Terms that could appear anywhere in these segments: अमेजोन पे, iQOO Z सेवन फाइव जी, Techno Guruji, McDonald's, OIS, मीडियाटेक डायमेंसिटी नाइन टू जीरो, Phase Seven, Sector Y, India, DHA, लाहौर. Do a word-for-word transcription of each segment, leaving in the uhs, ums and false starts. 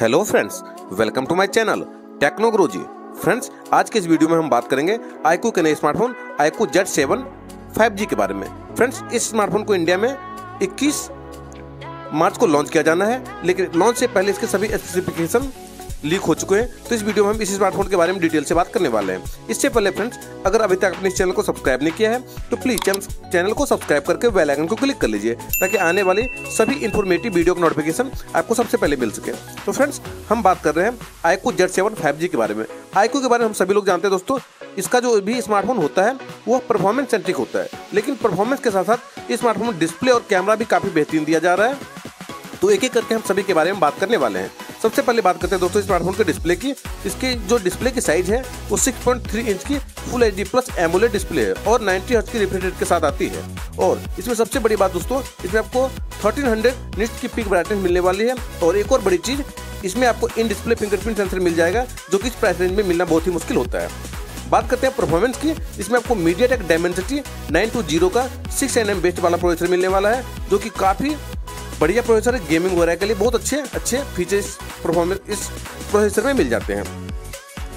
Hello friends, welcome to my channel टेक्नोग्रोजी। Friends, आज के इस वीडियो में हम बात करेंगे iQOO के नए smartphone iQOO Z सेवन फाइव जी के बारे में। फ्रेंड्स, इस स्मार्टफोन को इंडिया में इक्कीस मार्च को लॉन्च किया जाना है, लेकिन लॉन्च से पहले इसके सभी स्पेसिफिकेशन लीक हो चुके हैं। तो इस वीडियो में हम इस स्मार्टफोन के बारे में डिटेल से बात करने वाले हैं। इससे पहले फ्रेंड्स, अगर अभी तक आपने इस चैनल को सब्सक्राइब नहीं किया है तो प्लीज चैनल को सब्सक्राइब करके बेल आइकन को क्लिक कर लीजिए, ताकि आने वाली सभी इन्फॉर्मेटिव वीडियो का नोटिफिकेशन आपको सबसे पहले मिल सके। तो फ्रेंड्स, हम बात कर रहे हैं iQOO Z सेवन फाइव जी के बारे में। iQOO के बारे में हम सभी लोग जानते हैं दोस्तों, इसका जो भी स्मार्टफोन होता है वो परफॉर्मेंस सेंट्रिक होता है, लेकिन परफॉर्मेंस के साथ साथ इस स्मार्टफोन में डिस्प्ले और कैमरा भी काफी बेहतरीन दिया जा रहा है। तो एक एक करके हम सभी के बारे में बात करने वाले हैं। सबसे पहले बात करते हैं दोस्तों स्मार्टफोन के डिस्प्ले की। इसकी जो डिस्प्ले की साइज है वो सिक्स पॉइंट थ्री इंच की full H D plus AMOLED display है और नब्बे हर्ट्ज की रिफ्रेश रेट के साथ आती है। और इसमें सबसे बड़ी बात दोस्तों, इसमें आपको तेरह सौ निट्स की पीक ब्राइटनेस मिलने वाली है। और एक और बड़ी चीज़, इसमें आपको इन डिस्प्ले फिंगरप्रिंट सेंसर मिल जाएगा, जो कि इस प्राइस रेंज में मिलना बहुत ही मुश्किल होता है। बात करते हैं परफॉर्मेंस की। इसमें आपको मीडियाटेक डायमेंसिटी नाइन टू जीरो का सिक्स एन एम बेस्ट वाला प्रोसेसर मिलने वाला है, जो कि काफ़ी बढ़िया प्रोसेसर है। गेमिंग वगैरह के लिए बहुत अच्छे अच्छे फीचर्स परफॉर्मेंस इस प्रोसेसर में मिल जाते हैं।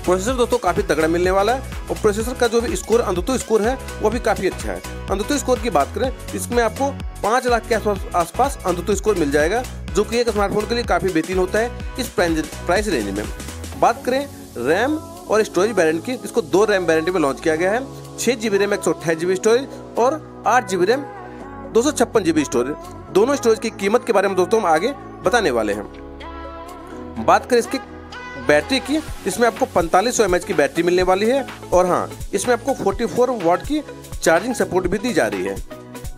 प्रोसेसर दोस्तों काफ़ी तगड़ा मिलने वाला है और प्रोसेसर का जो भी स्कोर अंततः स्कोर है वो भी काफ़ी अच्छा है। अंततः स्कोर की बात करें, इसमें आपको पाँच लाख के आसपास आसपास अंततः स्कोर मिल जाएगा, जो कि एक स्मार्टफोन के लिए काफ़ी बेहतरीन होता है इस प्राइस रेंज में। बात करें रैम और स्टोरेज वेरिएंट की, इसको दो रैम वेरिएंट में लॉन्च किया गया है। छः जी बी रैम एक सौ अट्ठाईस जी बी स्टोरेज और आठ जी बी रैम दो सौ छप्पन जी बी स्टोरेज। दोनों स्टोरेज की कीमत के बारे में दोस्तों हम आगे बताने वाले हैं। बात करें इसकी बैटरी की, इसमें आपको पैंतालीस सौ एम एच की बैटरी मिलने वाली है। और हाँ, इसमें आपको चौवालीस वाट की चार्जिंग सपोर्ट भी दी जा रही है।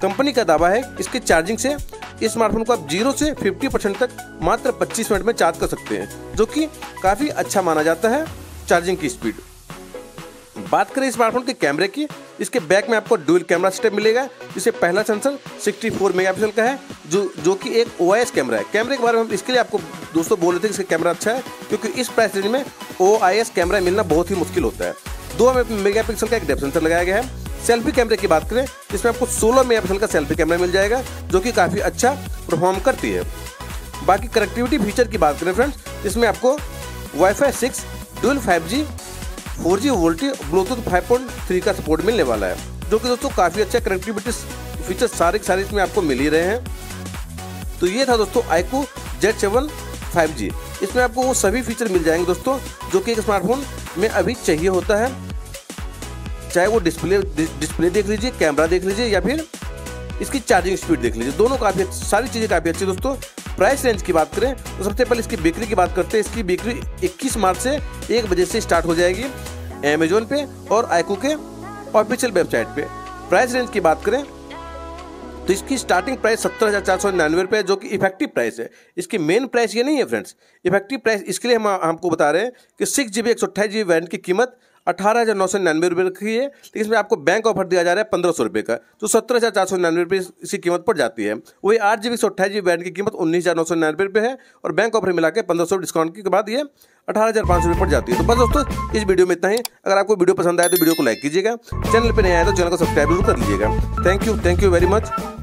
कंपनी का दावा है इसकी चार्जिंग से इस स्मार्टफोन को आप जीरो से पचास परसेंट तक मात्र पच्चीस मिनट में चार्ज कर सकते हैं, जो कि काफ़ी अच्छा माना जाता है चार्जिंग की स्पीड। बात करें स्मार्टफोन के कैमरे की, इसके बैक में आपको डुअल कैमरा सिस्टम मिलेगा। इससे पहला सेंसर चौंसठ मेगापिक्सल का है, जो जो कि एक ओ आई एस कैमरा है। कैमरे के बारे में हम इसके लिए आपको दोस्तों बोल रहे थे कि इसका कैमरा अच्छा है, क्योंकि इस प्राइस रेंज में ओ आई एस कैमरा मिलना बहुत ही मुश्किल होता है। दो मेगापिक्सल का एक डेप्थ सेंसर लगाया गया है। सेल्फी कैमरे की बात करें, इसमें आपको सोलह मेगापिक्सल का सेल्फी कैमरा मिल जाएगा, जो कि काफ़ी अच्छा परफॉर्म करती है। बाकी कनेक्टिविटी फीचर की बात करें फ्रेंड्स, इसमें आपको WiFi six dual five G four G VoLTE Bluetooth five point three का सपोर्ट मिलने वाला है, जो कि दोस्तों काफ़ी अच्छा कनेक्टिविटी फीचर सारे के सारे इसमें आपको मिल ही रहे हैं। तो ये था दोस्तों iQOO Z सेवन फाइव जी। इसमें आपको वो सभी फीचर मिल जाएंगे दोस्तों, जो कि एक स्मार्टफोन में अभी चाहिए होता है। चाहे वो डिस्प्ले डिस्प्ले देख लीजिए, कैमरा देख लीजिए, या फिर इसकी चार्जिंग स्पीड देख लीजिए, दोनों काफ़ी सारी चीज़ें काफ़ी अच्छी दोस्तों। प्राइस रेंज की बात करें तो सबसे पहले इसकी बिक्री की बात करते हैं। इसकी बिक्री इक्कीस मार्च से एक बजे से स्टार्ट हो जाएगी अमेजोन पे और iQOO के ऑफिशियल वेबसाइट पे। प्राइस रेंज की बात करें तो इसकी स्टार्टिंग प्राइस सत्तर हज़ार चार सौ निन्यानवे रुपये है, जो कि इफेक्टिव प्राइस है। इसकी मेन प्राइस ये नहीं है फ्रेंड्स, इफेक्टिव प्राइस इसके लिए हम आपको बता रहे हैं कि सिक्स जी बी एक सौ अट्ठाईस जी बी वेरिएंट की कीमत अठारह हज़ार नौ सौ निन्यानवे रुपये की है, लेकिन इसमें आपको बैंक ऑफर दिया जा रहा है पंद्रह सौ रुपये का, तो सत्रह हज़ार चार सौ निन्यानवे रुपये इसकी कीमत पड़ जाती है। वही आठ जी बी एक सौ अट्ठाईस जी बी वेरिएंट की कीमत उन्नीस हज़ार नौ सौ निन्यानवे रुपये है और बैंक ऑफर मिला के पंद्रह सौ डिस्काउंट के बाद ये अठारह हज़ार पाँच सौ रुपये पड़ जाती है। तो बस दोस्तों, इस वीडियो में इतना ही। अगर आपको वीडियो पसंद आए तो वीडियो को लाइक कीजिएगा, चैनल पर नहीं आए तो चैनल को सब्सक्राइब जरूर कर लीजिएगा। Thank you thank you very much.